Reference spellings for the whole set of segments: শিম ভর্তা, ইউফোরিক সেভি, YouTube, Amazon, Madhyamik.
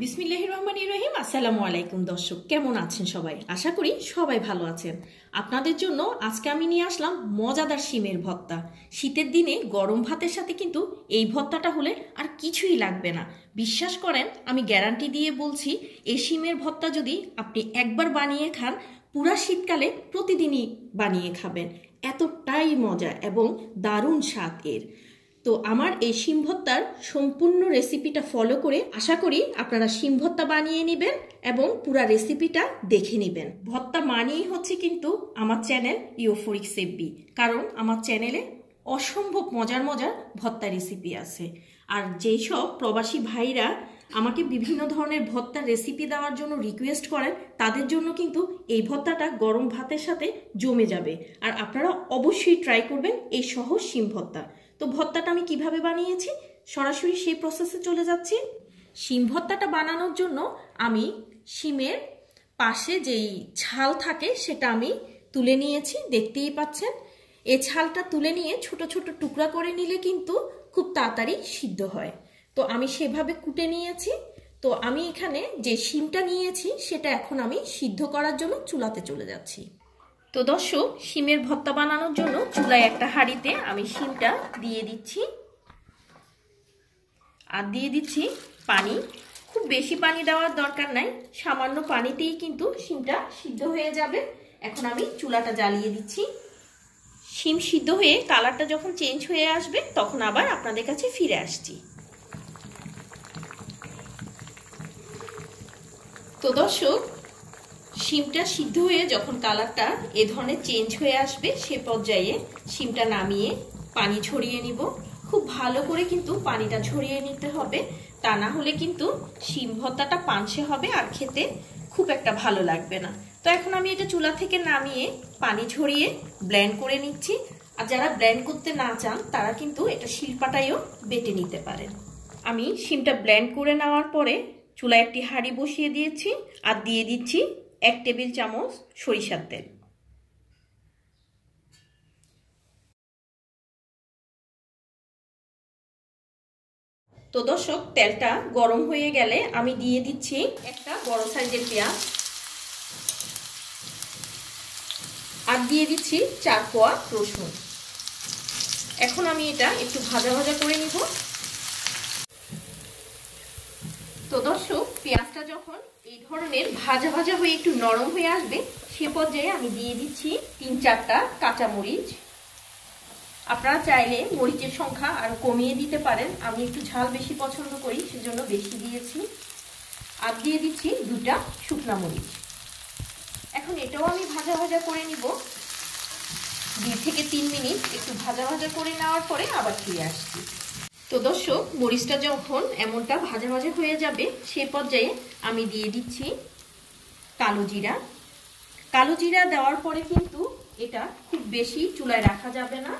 বিসমিল্লাহির রহমানির রহিম। আসসালামু আলাইকুম দর্শক, কেমন আছেন সবাই? আশা করি সবাই ভালো আছেন। আপনাদের জন্য আজকে আমি নিয়ে আসলাম মজাদার শিমের ভর্তা। শীতের দিনে গরম ভাতের সাথে কিন্তু এই ভর্তাটা হলে আর কিছুই লাগবে না। বিশ্বাস করেন, আমি গ্যারান্টি দিয়ে বলছি, এই শিমের ভর্তা যদি আপনি একবার বানিয়ে খান, পুরা শীতকালে প্রতিদিনই বানিয়ে খাবেন, এতটাই মজা এবং দারুণ স্বাদ এর। তো আমার এই শিম ভর্তার সম্পূর্ণ রেসিপিটা ফলো করে আশা করি আপনারা শিম ভর্তা বানিয়ে নেবেন এবং পুরা রেসিপিটা দেখে নেবেন। ভর্তা মানেই হচ্ছে কিন্তু আমার চ্যানেল ইউফোরিক সেভি, কারণ আমার চ্যানেলে অসম্ভব মজার মজার ভর্তা রেসিপি আছে। আর যেই সব প্রবাসী ভাইরা আমাকে বিভিন্ন ধরনের ভর্তার রেসিপি দেওয়ার জন্য রিকোয়েস্ট করেন, তাদের জন্য কিন্তু এই ভর্তাটা গরম ভাতের সাথে জমে যাবে। আর আপনারা অবশ্যই ট্রাই করবেন এই সহজ শিম ভর্তা। তো ভর্তাটা আমি কিভাবে বানিয়েছি সরাসরি সেই প্রসেসে চলে যাচ্ছি। শিম ভর্তাটা বানানোর জন্য আমি শিমের পাশে যেই ছাল থাকে সেটা আমি তুলে নিয়েছি, দেখতেই পাচ্ছেন। এই ছালটা তুলে নিয়ে ছোট ছোট টুকরা করে নিলে কিন্তু খুব তাড়াতাড়ি সিদ্ধ হয়। তো আমি সেভাবে কুটে নিয়েছি। তো আমি এখানে যে শিমটা নিয়েছি সেটা এখন আমি সিদ্ধ করার জন্য চুলাতে চলে যাচ্ছি। তো দর্শক, শিমের ভর্তা বানানোর জন্য চুলায় একটা হাঁড়িতে আমি শিমটা দিয়ে দিচ্ছি আর দিয়ে দিচ্ছি পানি। খুব বেশি পানি দেওয়ার দরকার নাই, সামান্য পানিতেই কিন্তু শিমটা সিদ্ধ হয়ে যাবে। এখন আমি চুলাটা জ্বালিয়ে দিচ্ছি। শিম সিদ্ধ হয়ে কালারটা যখন চেঞ্জ হয়ে আসবে তখন আবার আপনাদের কাছে ফিরে আসছি। তো দর্শক, শিমটা সিদ্ধ হয়ে যখন কালারটা এ ধরনের চেঞ্জ হয়ে আসবে সে পর্যায়ে শিমটা নামিয়ে পানি ঝরিয়ে নিব। খুব ভালো করে কিন্তু পানিটা ঝরিয়ে নিতে হবে, তা না হলে কিন্তু শিম ভর্তাটা পানসে হবে আর খেতে খুব একটা ভালো লাগবে না। তো এখন আমি এটা চুলা থেকে নামিয়ে পানি ঝরিয়ে ব্লেন্ড করে নিচ্ছি। আর যারা ব্লেন্ড করতে না চান তারা কিন্তু এটা শিলপাটায়ও বেটে নিতে পারেন। আমি শিমটা ব্লেন্ড করে নেওয়ার পরে চুলায় একটি হাঁড়ি বসিয়ে দিয়েছি আর দিয়ে দিচ্ছি 1 টেবিল চামচ সরিষার তেল। তো দর্শক, তেলটা গরম হয়ে গেলে আমি দিয়ে দিচ্ছি একটা বড় সাইজের পেঁয়াজ আর দিয়ে দিচ্ছি 4 কোয়া রসুন। এখন আমি এটা একটু ভাজা ভাজা করে নিব। তো দর্শক, পেঁয়াজটা যখন এই ধরনের ভাজা ভাজা হয়ে একটু নরম হয়ে আসবে সে পর্যায়ে আমি দিয়ে দিচ্ছি 3-4টা কাঁচা মরিচ। আপনারা চাইলে মরিচের সংখ্যা আরও কমিয়ে দিতে পারেন, আমি একটু ঝাল বেশি পছন্দ করি সেজন্য বেশি দিয়েছি। আর দিয়ে দিচ্ছি 2টা শুকনা মরিচ। এখন এটাও আমি ভাজা ভাজা করে নিব। 2 থেকে 3 মিনিট একটু ভাজা ভাজা করে নেওয়ার পরে আবার ফিরে আসছি। তো দর্শক, মরিচটা যখন এমনটা ভাজা ভাজা হয়ে যাবে সে পর্যায়ে আমি দিয়ে দিচ্ছি কালো জিরা। কালো জিরা দেওয়ার পরে কিন্তু এটা খুব বেশি চুলায় রাখা যাবে না,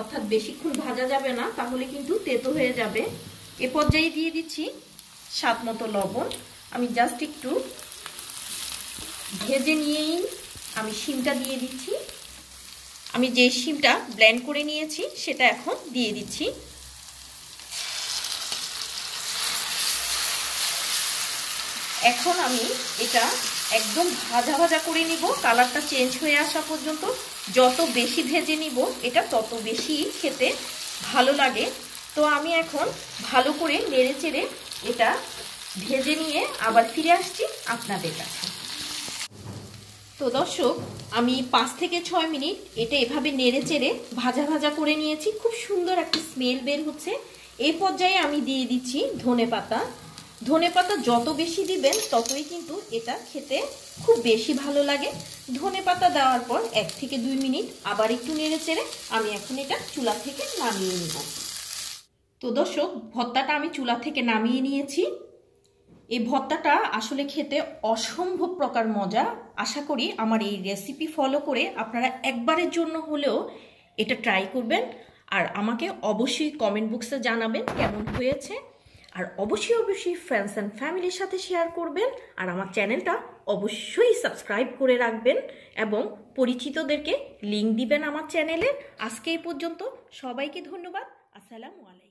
অর্থাৎ বেশিক্ষণ ভাজা যাবে না, তাহলে কিন্তু তেতো হয়ে যাবে। এ পর্যায়ে দিয়ে দিচ্ছি স্বাদমতো লবণ। আমি জাস্ট একটু ভেজে নিয়েই আমি শিমটা দিয়ে দিচ্ছি। আমি যে শিমটা ব্লেন্ড করে নিয়েছি সেটা এখন দিয়ে দিচ্ছি। এখন আমি এটা একদম ভাজা ভাজা করে নিব, কালারটা চেঞ্জ হয়ে আসা পর্যন্ত। যত বেশি ভেজে নিব এটা তত বেশি খেতে ভালো লাগে। তো আমি এখন ভালো করে নেড়ে চেড়ে এটা ভেজে নিয়ে আবার ফিরে আসছি আপনাদের কাছে। তো দর্শক, আমি 5 থেকে 6 মিনিট এটা এভাবে নেড়ে চেড়ে ভাজা ভাজা করে নিয়েছি। খুব সুন্দর একটা স্মেল বের হচ্ছে। এই পর্যায়ে আমি দিয়ে দিচ্ছি ধনে পাতা। ধনে পাতা যত বেশি দিবেন ততই কিন্তু এটা খেতে খুব বেশি ভালো লাগে। ধনে পাতা দেওয়ার পর 1 থেকে 2 মিনিট আবার একটু নেড়ে চেড়ে আমি এখন এটা চুলা থেকে নামিয়ে নিব। তো দর্শক, ভর্তাটা আমি চুলা থেকে নামিয়ে নিয়েছি। এই ভর্তাটা আসলে খেতে অসম্ভব প্রকার মজা। আশা করি আমার এই রেসিপি ফলো করে আপনারা একবারের জন্য হলেও এটা ট্রাই করবেন। আর আমাকে অবশ্যই কমেন্ট বক্সে জানাবেন কেমন হয়েছে। আর অবশ্যই ফ্রেন্ডস অ্যান্ড ফ্যামিলির সাথে শেয়ার করবেন। আর আমার চ্যানেলটা অবশ্যই সাবস্ক্রাইব করে রাখবেন এবং পরিচিতদেরকে লিঙ্ক দিবেন আমার চ্যানেলে। আজকে এই পর্যন্ত, সবাইকে ধন্যবাদ। আসসালামু আলাইকুম।